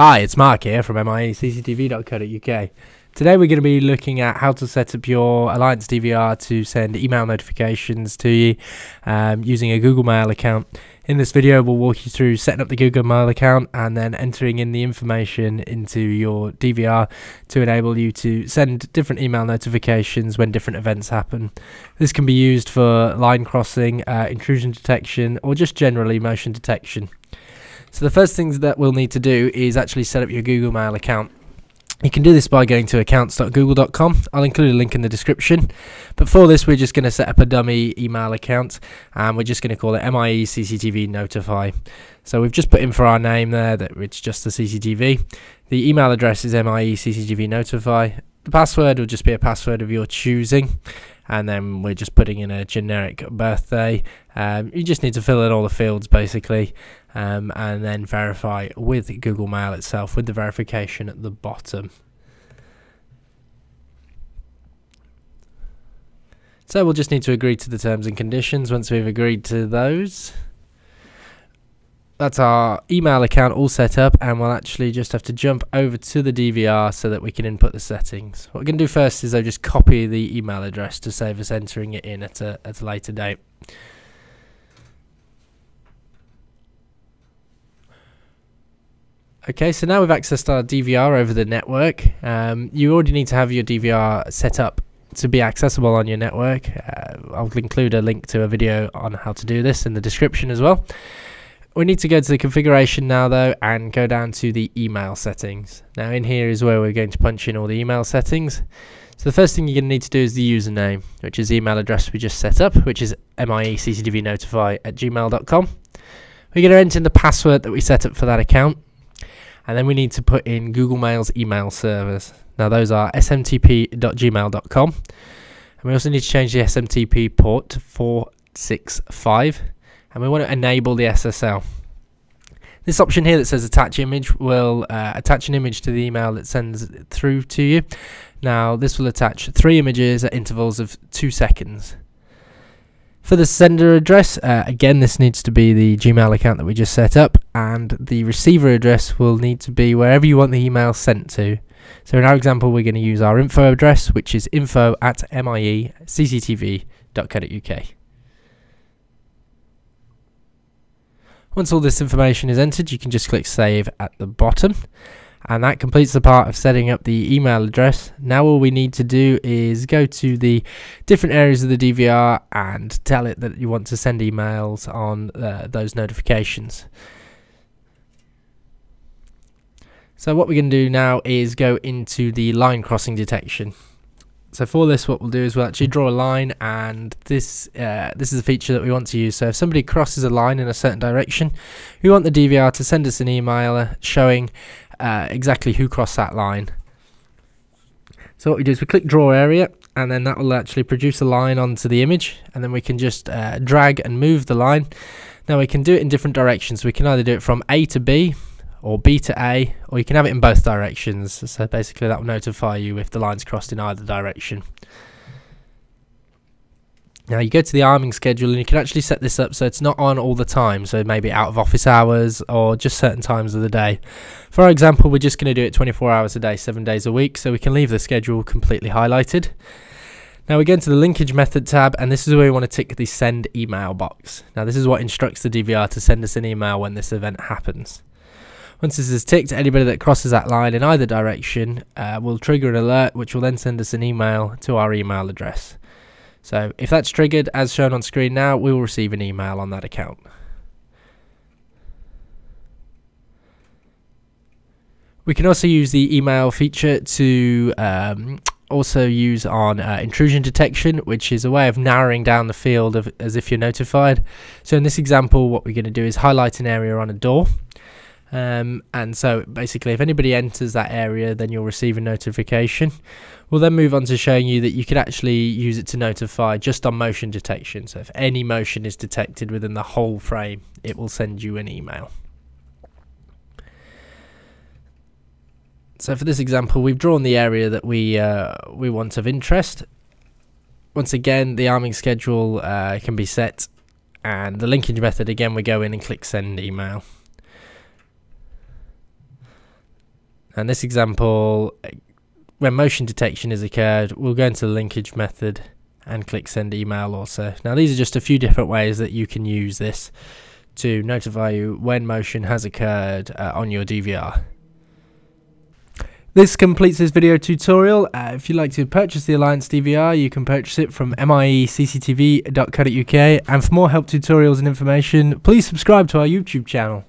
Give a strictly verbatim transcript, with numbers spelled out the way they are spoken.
Hi, it's Mark here from M I E C C T V dot co dot U K. Today we're going to be looking at how to set up your Alliance D V R to send email notifications to you um, using a Google Mail account. In this video we'll walk you through setting up the Google Mail account and then entering in the information into your D V R to enable you to send different email notifications when different events happen. This can be used for line crossing, uh, intrusion detection, or just generally motion detection. So the first things that we'll need to do is actually set up your Google Mail account. You can do this by going to accounts dot google dot com. I'll include a link in the description. But for this, we're just going to set up a dummy email account, and we're just going to call it M I E C C T V Notify. So we've just put in for our name there that it's just the C C T V. The email address is M I E C C T V Notify. The password will just be a password of your choosing, and then we're just putting in a generic birthday. Um, you just need to fill in all the fields basically, um, and then verify with Google Mail itself with the verification at the bottom. So we'll just need to agree to the terms and conditions. Once we've agreed to those, that's our email account all set up, and we'll actually just have to jump over to the D V R so that we can input the settings. What we're going to do first is I'll just copy the email address to save us entering it in at a, at a later date. Okay, so now we've accessed our D V R over the network. Um, you already need to have your D V R set up to be accessible on your network. Uh, I'll include a link to a video on how to do this in the description as well. We need to go to the configuration now though and go down to the email settings. Now in here is where we're going to punch in all the email settings. So the first thing you're going to need to do is the username, which is the email address we just set up, which is M I E C C T V notify at gmail dot com. We're going to enter in the password that we set up for that account, and then we need to put in Google Mail's email servers. Now those are S M T P dot gmail dot com, and we also need to change the S M T P port to four six five. And we want to enable the S S L. This option here that says attach image will uh, attach an image to the email that sends through to you. Now this will attach three images at intervals of two seconds. For the sender address, uh, again this needs to be the Gmail account that we just set up, and the receiver address will need to be wherever you want the email sent to. So in our example we're going to use our info address, which is info at M I E C C T V dot co dot U K. Once all this information is entered, you can just click save at the bottom, and that completes the part of setting up the email address. Now all we need to do is go to the different areas of the D V R and tell it that you want to send emails on uh, those notifications. So what we're going to do now is go into the line crossing detection. So for this, what we'll do is we'll actually draw a line, and this uh, this is a feature that we want to use. So if somebody crosses a line in a certain direction, we want the D V R to send us an email showing uh, exactly who crossed that line. So what we do is we click draw area, and then that will actually produce a line onto the image, and then we can just uh, drag and move the line. Now we can do it in different directions. We can either do it from A to B, or B to A, or you can have it in both directions. So basically that will notify you if the line's crossed in either direction. Now you go to the arming schedule, and you can actually set this up so it's not on all the time, so maybe out of office hours or just certain times of the day. For our example, we're just going to do it twenty-four hours a day, seven days a week, so we can leave the schedule completely highlighted. Now we go into the linkage method tab, and this is where we want to tick the send email box. Now this is what instructs the D V R to send us an email when this event happens. Once this is ticked, anybody that crosses that line in either direction uh, will trigger an alert, which will then send us an email to our email address. So if that's triggered, as shown on screen now, we will receive an email on that account. We can also use the email feature to um, also use on uh, intrusion detection, which is a way of narrowing down the field of, as if you're notified. So in this example, what we're going to do is highlight an area on a door. Um, and so basically if anybody enters that area, then you'll receive a notification. We'll then move on to showing you that you could actually use it to notify just on motion detection. So if any motion is detected within the whole frame, it will send you an email. So for this example, we've drawn the area that we, uh, we want of interest. Once again, the arming schedule uh, can be set, and the linkage method, again we go in and click send email. And this example, when motion detection has occurred, we'll go into the linkage method and click send email also. Now these are just a few different ways that you can use this to notify you when motion has occurred uh, on your D V R. This completes this video tutorial. Uh, if you'd like to purchase the Alliance D V R, you can purchase it from M I E C C T V dot co dot U K. And for more help tutorials and information, please subscribe to our YouTube channel.